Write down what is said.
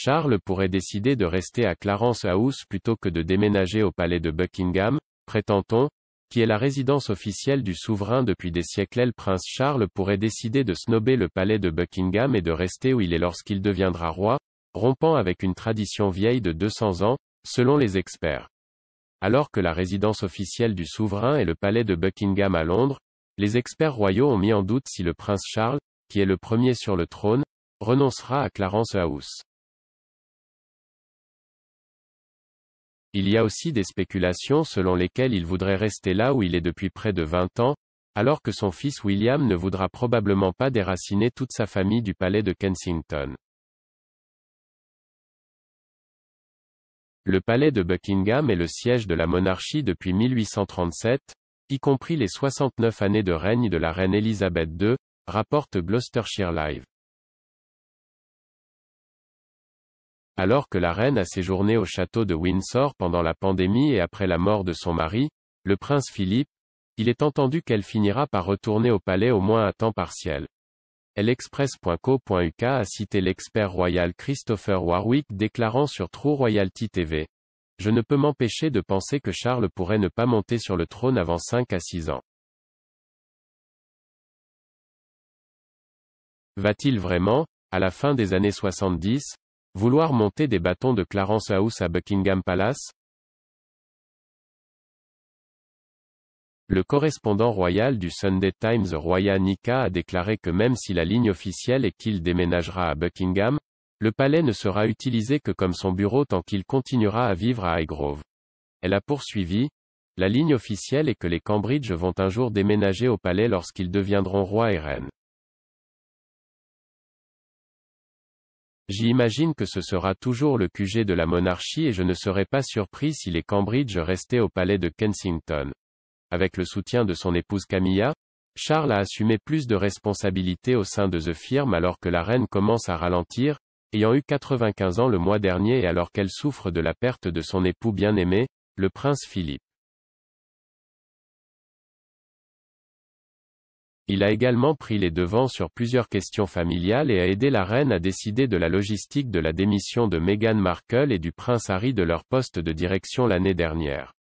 Charles pourrait décider de rester à Clarence House plutôt que de déménager au palais de Buckingham, prétend-on, qui est la résidence officielle du souverain depuis des siècles. Le prince Charles pourrait décider de snober le palais de Buckingham et de rester où il est lorsqu'il deviendra roi, rompant avec une tradition vieille de 200 ans, selon les experts. Alors que la résidence officielle du souverain est le palais de Buckingham à Londres, les experts royaux ont mis en doute si le prince Charles, qui est le premier sur le trône, renoncera à Clarence House. Il y a aussi des spéculations selon lesquelles il voudrait rester là où il est depuis près de 20 ans, alors que son fils William ne voudra probablement pas déraciner toute sa famille du palais de Kensington. Le palais de Buckingham est le siège de la monarchie depuis 1837, y compris les 69 années de règne de la reine Elizabeth II, rapporte Gloucestershire Live. Alors que la reine a séjourné au château de Windsor pendant la pandémie et après la mort de son mari, le prince Philip, il est entendu qu'elle finira par retourner au palais au moins à temps partiel. L-Express.co.uk a cité l'expert royal Christopher Warwick déclarant sur True Royalty TV. « Je ne peux m'empêcher de penser que Charles pourrait ne pas monter sur le trône avant 5 à 6 ans. Va-t-il vraiment, à la fin des années 70, vouloir monter des bâtons de Clarence House à Buckingham Palace ? » Le correspondant royal du Sunday Times Roya Nika a déclaré que même si la ligne officielle est qu'il déménagera à Buckingham, le palais ne sera utilisé que comme son bureau tant qu'il continuera à vivre à Highgrove. Elle a poursuivi, « La ligne officielle est que les Cambridge vont un jour déménager au palais lorsqu'ils deviendront rois et reines. J'imagine que ce sera toujours le QG de la monarchie et je ne serais pas surpris si les Cambridge restaient au palais de Kensington. » Avec le soutien de son épouse Camilla, Charles a assumé plus de responsabilités au sein de The Firm alors que la reine commence à ralentir, ayant eu 95 ans le mois dernier et alors qu'elle souffre de la perte de son époux bien-aimé, le prince Philip. Il a également pris les devants sur plusieurs questions familiales et a aidé la reine à décider de la logistique de la démission de Meghan Markle et du prince Harry de leur poste de direction l'année dernière.